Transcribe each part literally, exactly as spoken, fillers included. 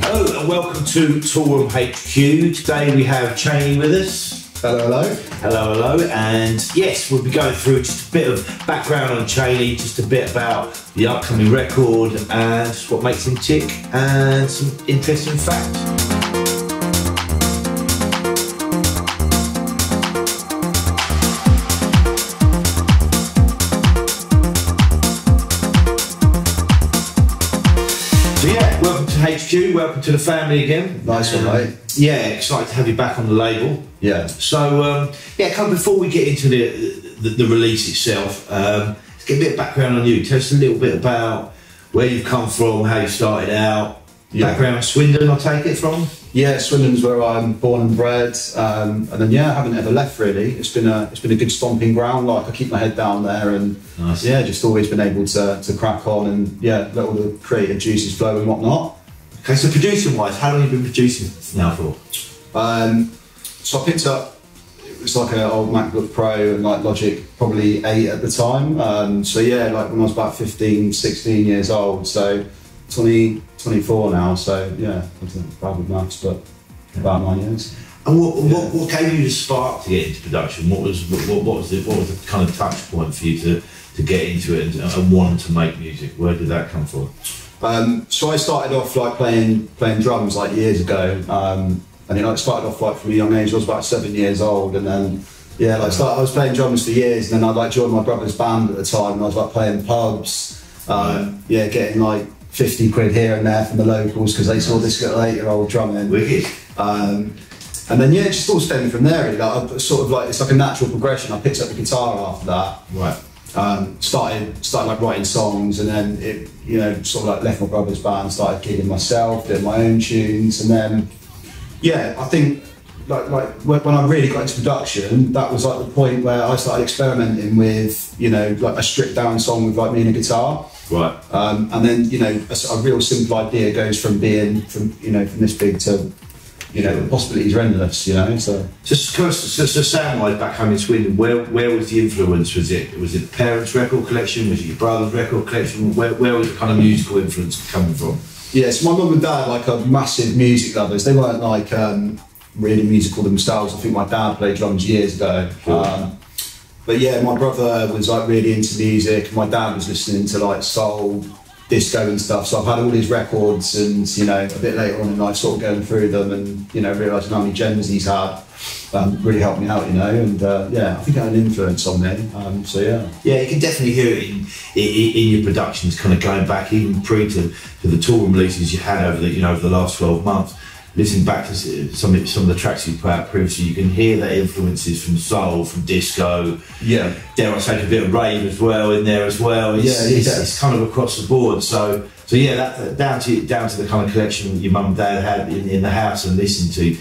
Hello and welcome to Toolroom H Q. Today we have Chaney with us. Hello, hello. Hello, hello. And yes, we'll be going through just a bit of background on Chaney, just a bit about the upcoming record and what makes him tick and some interesting facts. H Q, welcome to the family again. Nice one, mate. Yeah, excited to have you back on the label. Yeah. So, um, yeah, come before we get into the the, the release itself, um, let's get a bit of background on you. Tell us a little bit about where you've come from, how you started out. Yeah. Background, Swindon, I take it from? Yeah, Swindon's where I'm born and bred, um, and then yeah, I haven't ever left really. It's been a it's been a good stomping ground. Like I keep my head down there, and nice. Yeah, just always been able to to crack on and yeah, let all the creative juices flow and whatnot. Okay, so producing wise, how long have you been producing now for? Um, so I picked up, it was like an old MacBook Pro and like Logic, probably eight at the time. Um, so yeah, like when I was about fifteen, sixteen years old, so twenty, twenty-four now. So yeah, I wasn't bad with maths, but about nine years. And what, yeah. what, what gave you the spark to get into production? What was, what, what was the, what was the kind of touch point for you to, to get into it and, and want to make music? Where did that come from? Um, so I started off like playing playing drums like years ago, um, and you know, I started off like from a young age. I was about seven years old, and then yeah, like start, I was playing drums for years, and then I like joined my brother's band at the time, and I was like playing pubs, um, yeah, getting like fifty quid here and there from the locals because they saw this little eight-year-old drumming. Wicked. Um, and then yeah, it just all stemmed from there. Really. Like I sort of like it's like a natural progression. I picked up the guitar after that. Right. Um, started started like writing songs, and then it you know sort of like left my brother's band, started gigging myself, doing my own tunes, and then yeah, I think like like when I really got into production, that was like the point where I started experimenting with you know like a stripped down song with like me and a guitar, right? Um, and then you know a, a real simple idea goes from being from you know from this big to you know, the possibilities are endless, you know, so. Just because, just a sound-wise back home in Sweden, where, where was the influence? Was it, was it the parents' record collection? Was it your brother's record collection? Where, where was the kind of musical influence coming from? Yeah, so my mum and dad, like, are massive music lovers. They weren't, like, um, really musical themselves. I think my dad played drums years ago. Sure. Um, but, yeah, my brother was, like, really into music. My dad was listening to, like, soul, disco and stuff, so I've had all these records, and you know, a bit later on in life, sort of going through them, and you know, realising how many gems he's had, um, really helped me out, you know, and uh, yeah, I think I had an influence on me. Um, so yeah, yeah, you can definitely hear it in, in, in your productions, kind of going back even pre to, to the tour releases you had over the you know over the last twelve months. Listening back to some of, some of the tracks you put out previously, you can hear that influences from soul, from disco. Yeah. Dare I say, a bit of rave as well in there as well. It's, yeah, it it's, it's kind of across the board. So, so yeah, that, down to down to the kind of collection your mum and dad had in, in the house and listened to.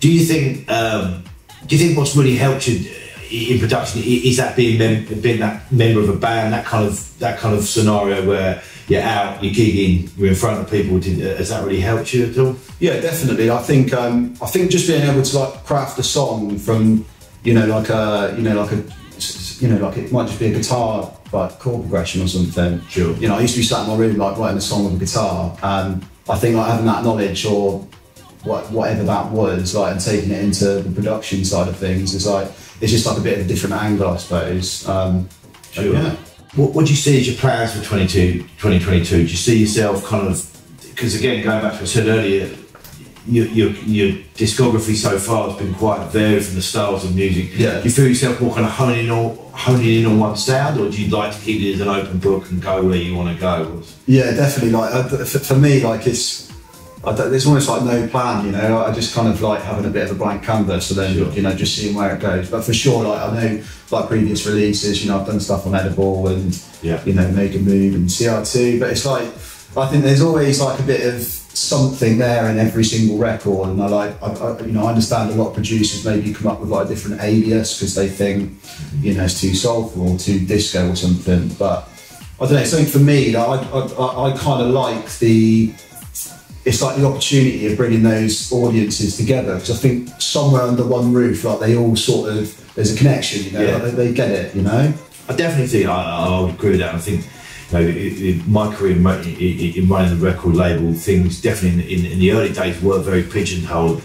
Do you think? Um, do you think what's really helped you in production is that being mem being that member of a band, that kind of that kind of scenario where you're out, you're gigging, you're in front of people. Did, has that really helped you at all? Yeah, definitely. I think um, I think just being able to like craft a song from you know like a you know like a you know like it might just be a guitar like chord progression or something. Sure. You know, I used to be sat in my room like writing a song with a guitar, and I think like having that knowledge or what, whatever that was like and taking it into the production side of things is like it's just like a bit of a different angle, I suppose. Um, sure. Yeah. What, what do you see as your plans for twenty-two, twenty twenty-two? Do you see yourself kind of, because again, going back to what I said earlier, your, your, your discography so far has been quite varied from the styles of music. Yeah. Do you feel yourself more kind of honing in, on, honing in on one sound, or do you like to keep it as an open book and go where you want to go? Yeah, definitely. Like for me, like it's, I don't, there's almost like no plan, you know. I just kind of like having a bit of a blank canvas, so then sure. you know, just seeing where it goes. But for sure, like I know, like previous releases, you know, I've done stuff on Edible and yeah. you know, Make a Move and C R two. But it's like I think there's always like a bit of something there in every single record, and I like I, I, you know, I understand a lot of producers maybe come up with like a different alias because they think you know it's too soulful or too disco or something. But I don't know. Something for me, like, I I, I kind of like the. It's like the opportunity of bringing those audiences together, because I think somewhere under one roof, like they all sort of, there's a connection, you know, yeah. like they, they get it, you know? I definitely think I, I would agree with that. I think You know, it, it, my career in, in, in running the record label, things definitely in, in, in the early days were very pigeonholed,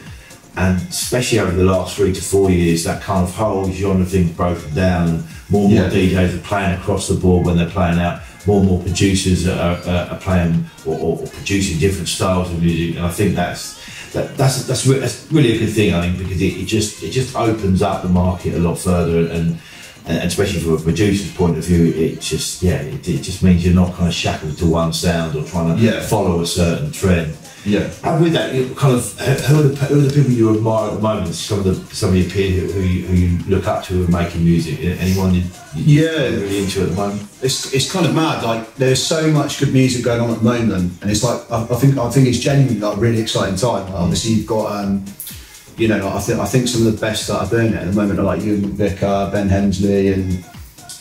and especially over the last three to four years, that kind of whole genre thing's broken down. More and more yeah. D Js are playing across the board when they're playing out. More and more producers are, are, are playing or, or, or producing different styles of music, and I think that's that, that's that's, re that's really a good thing. I think because it, it just it just opens up the market a lot further, and. And especially from a producer's point of view, it just yeah, it, it just means you're not kind of shackled to one sound or trying to yeah. follow a certain trend. Yeah. And with that, it kind of who are, the, who are the people you admire at the moment? Some of the some of your peers who you, who you look up to in making music. Anyone you, you yeah really into at the moment? It's it's kind of mad. Like there's so much good music going on at the moment, and it's like I, I think I think it's genuinely like a really exciting time. Like, obviously, you've got. Um, You know, I think I think some of the best that are doing it at the moment are like Ewan McVicar, Ben Hemsley, and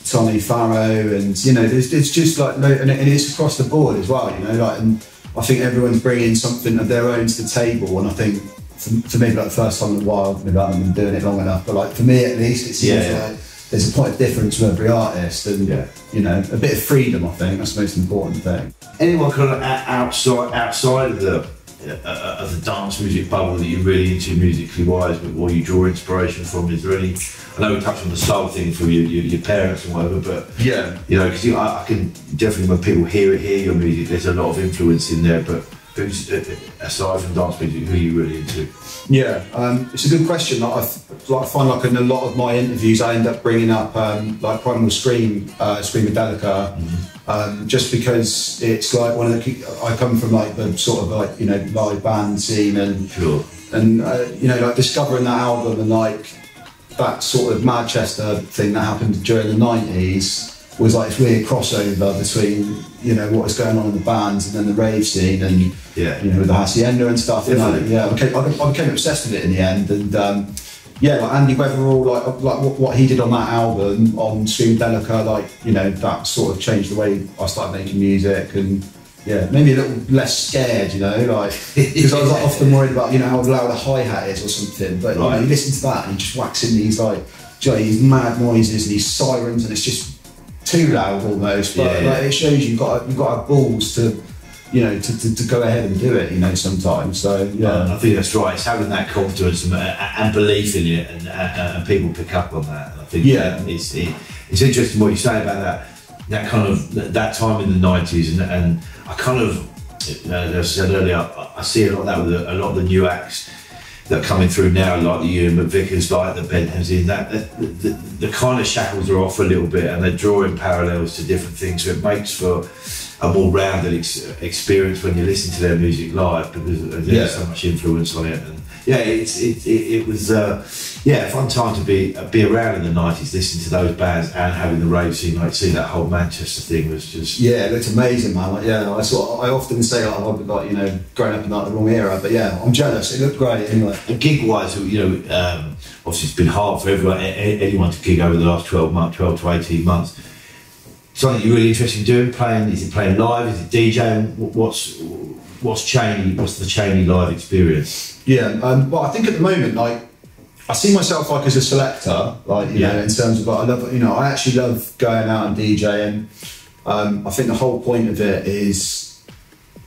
Tommy Farrow, and you know, it's, it's just like, and it's across the board as well. You know, like, and I think everyone's bringing something of their own to the table, and I think for, for me, like the first time in a while, maybe I haven't been doing it long enough, but like for me at least, it seems yeah, yeah. like there's a point of difference for every artist, and yeah. you know, a bit of freedom. I think that's the most important thing. Anyone kind of outside outside of the. Uh, as a dance music bubble that you're really into musically wise, but what you draw inspiration from, is there any? I know we touched on the soul thing from your, your, your parents and whatever, but yeah, you know, because you know, I, I can definitely when people hear it, hear your music, there's a lot of influence in there. But who's aside from dance music, who are you really into? Yeah, um, it's a good question. Like I, like I find like in a lot of my interviews, I end up bringing up um, like Primal Scream, uh, Screamadelica. Mm-hmm. Um, just because it's like one of the, I come from like the sort of like, you know, live band scene and, sure. and uh, you know, like discovering that album and like that sort of Manchester thing that happened during the nineties was like this weird crossover between, you know, what was going on in the bands and then the rave scene and, yeah. you know, with the Hacienda and stuff. And I, yeah, I became, I became obsessed with it in the end. And um, yeah, like Andy Weatherall, like like what, what he did on that album on Screamadelica, like you know that sort of changed the way I started making music, and yeah, maybe a little less scared, you know, like because I was like, often worried about you know how loud a hi hat is or something, but right. you, know, you listen to that and you just wax in these like you know, these mad noises and these sirens, and it's just too loud almost. But yeah, like, yeah. it shows you've got you've got balls to. You know, to, to, to go ahead and do it, you know, sometimes. So, yeah. I think that's right. It's having that confidence and, and belief in it, and, and, and people pick up on that. And I think yeah. it's, it, it's interesting what you say about that that kind of, that time in the nineties. And, and I kind of, you know, as I said earlier, I, I see a lot of that with a, a lot of the new acts that are coming through now, like the Ewan McVicars, like the Ben Hemsley, that, that the, the, the kind of shackles are off a little bit, and they're drawing parallels to different things, so it makes for a more rounded ex experience when you listen to their music live, because there's yeah. so much influence on it. And yeah, it's, it, it, it was uh, yeah, a fun time to be uh, be around in the nineties, listening to those bands and having the rave scene, like see that whole Manchester thing was just... Yeah, it looked amazing, man. Like, yeah, I sort of, I often say like, I've got, you know, growing up in like, the wrong era, but yeah, I'm jealous. It looked great anyway. And gig-wise, you know, um, obviously it's been hard for everyone, anyone to gig over the last twelve months, twelve to eighteen months. Something you're really interested in doing, playing, is it playing live, is it DJing, what's, what's Chaney, what's the Chaney live experience? Yeah, um, well I think at the moment, like, I see myself like as a selector, like, you yeah. know, in terms of, like, I love, you know, I actually love going out and DJing. Um, I think the whole point of it is,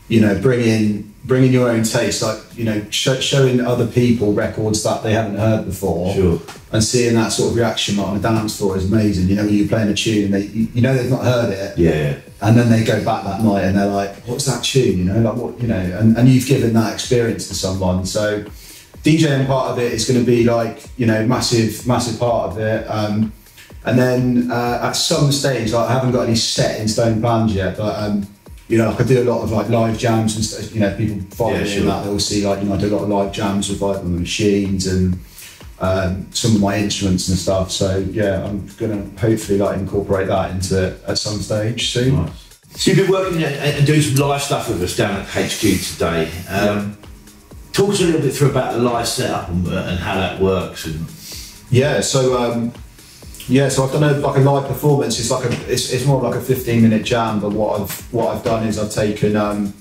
you know, bringing, bringing your own taste, like, you know, sh showing other people records that they haven't heard before. Sure. And seeing that sort of reaction like, on a dance floor is amazing. You know, when you're playing a tune and they, you know they've not heard it. Yeah. And then they go back that night and they're like, what's that tune? You know, like what, you know, and, and you've given that experience to someone. So DJing part of it is going to be like, you know, massive, massive part of it. Um, and then uh, at some stage, like, I haven't got any set in stone plans yet, but, um, you know, I could do a lot of like live jams and stuff. You know, people follow yeah, me sure. and that. They'll see like, you know, I do a lot of live jams with like the machines and um, some of my instruments and stuff. So yeah, I'm gonna hopefully like incorporate that into it at some stage soon. Nice. So you've been working and doing some live stuff with us down at H Q today. Um, yeah. Talk us a little bit through about the live setup and, and how that works. And yeah, so. Um, Yeah, so I've done a, like a live performance. It's like a, it's, it's more like a fifteen minute jam. But what I've what I've done is I've taken um,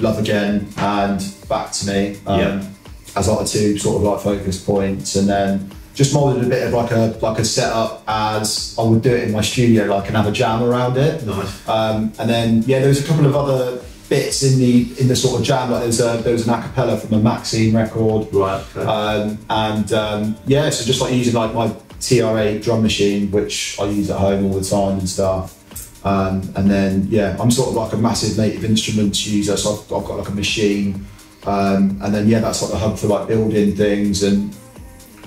Love Again and Back to Me um, yeah. as like the two sort of like focus points, and then just molded a bit of like a like a setup as I would do it in my studio, like, and have a jam around it. Nice. Um, and then yeah, there was a couple of other bits in the in the sort of jam. Like there's a there was an acapella from a Maxine record. Right. Okay. Um, and um, yeah, so just like using like my T R eight drum machine, which I use at home all the time and stuff. Um, and then yeah, I'm sort of like a massive Native Instruments user, so I've, I've got like a machine. Um, and then yeah, that's like the hub for like building things and,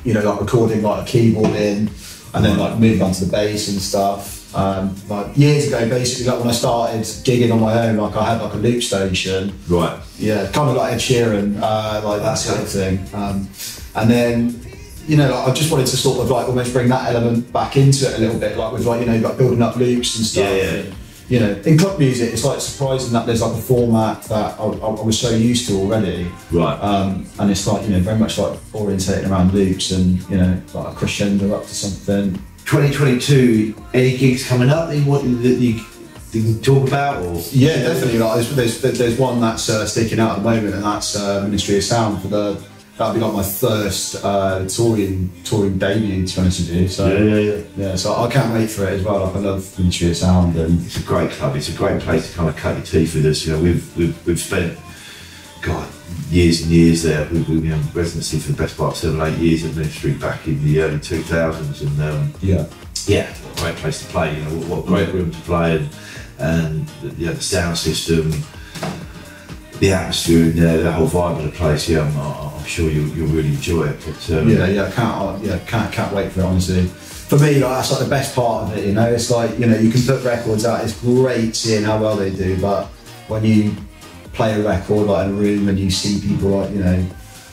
you know, like recording like a keyboard in, and then like moving on to the bass and stuff. Um, like years ago, basically, like when I started gigging on my own, like I had like a loop station. Right. Yeah, kind of like Ed Sheeran, uh, like that sort of thing. Um, and then, you know, like I just wanted to sort of like almost bring that element back into it a little bit, like with like, you know, like building up loops and stuff. Yeah, yeah. And, you know, in club music, it's like surprising that there's like a format that I, I was so used to already. Right. Um, and it's like, you know, very much like orientated around loops and, you know, like a crescendo up to something. twenty twenty-two, any gigs coming up that you want that you, that you can talk about? Or? Yeah, definitely. Like, there's, there's, there's one that's uh, sticking out at the moment, and that's uh, Ministry of Sound. For the that'll be like my first uh, touring touring debut, to be honest with you. So yeah, yeah, yeah. Yeah, so I can't wait for it as well. Like, I love Ministry of Sound, and it's a great club. It's a great place to kind of cut your teeth with us. You know, we've we've we've spent God years and years there. We've been in residency for the best part of seven, eight years at Ministry back in the early two thousands, and um, yeah, yeah, what a great place to play. You know, what a great room to play, and and you know, the sound system, the atmosphere in there, the whole vibe of the place. Yeah, I'm, I'm sure you'll, you'll really enjoy it. But, um, yeah, yeah, I can't, yeah, can't, can't wait for it. Honestly, for me, like, that's like the best part of it. You know, it's like, you know, you can put records out. It's great seeing how well they do, but when you play a record like in a room and you see people like, you know,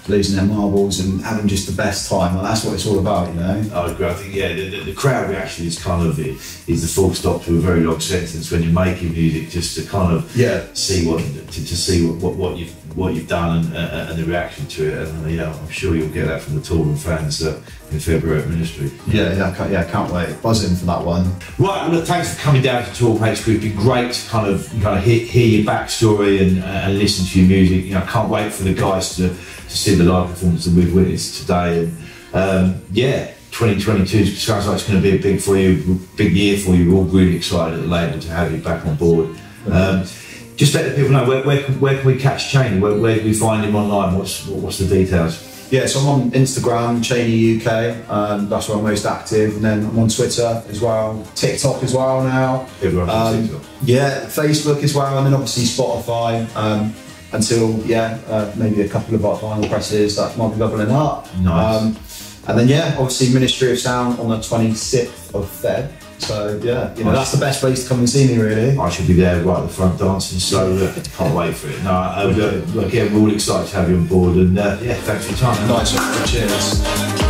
losing their marbles and having just the best time, like, that's what it's all about. You know, I agree. I think yeah, the, the, the crowd reaction is kind of it, is the full stop to a very long sentence when you're making music, just to kind of yeah see what to, to see what, what what you've. what you've done and, uh, and the reaction to it, and uh, yeah, I'm sure you'll get that from the Toolroom fans uh, in February at Ministry. Yeah, yeah, I can't, yeah, I can't wait. Buzzing for that one. Right, well, look, thanks for coming down to Toolroom H Q. It'd be great to kind of kind of hear, hear your backstory and, uh, and listen to your music. You know, I can't wait for the guys to, to see the live performance that we've witnessed today. And um, yeah, twenty twenty-two sounds like it's going to be a big for you, big year for you. We're all really excited at the label to have you back on board. Um, Just let the people know, where, where, where can we catch Chaney? Where, where can we find him online? What's what's the details? Yeah, so I'm on Instagram, Chaney U K. Um, that's where I'm most active. And then I'm on Twitter as well, TikTok as well now. Everyone's um, on TikTok. Yeah, Facebook as well. And then obviously Spotify um, until, yeah, uh, maybe a couple of our vinyl presses that might be bubbling up. Nice. Um, and then, yeah, obviously Ministry of Sound on the twenty-sixth of February. So yeah, you know, that's the best place to come and see me, really. I should be there right at the front dancing, so uh, can't wait for it. No, uh, look, yeah, we're all excited to have you on board, and uh, yeah, thanks for your time. Nice, cheers.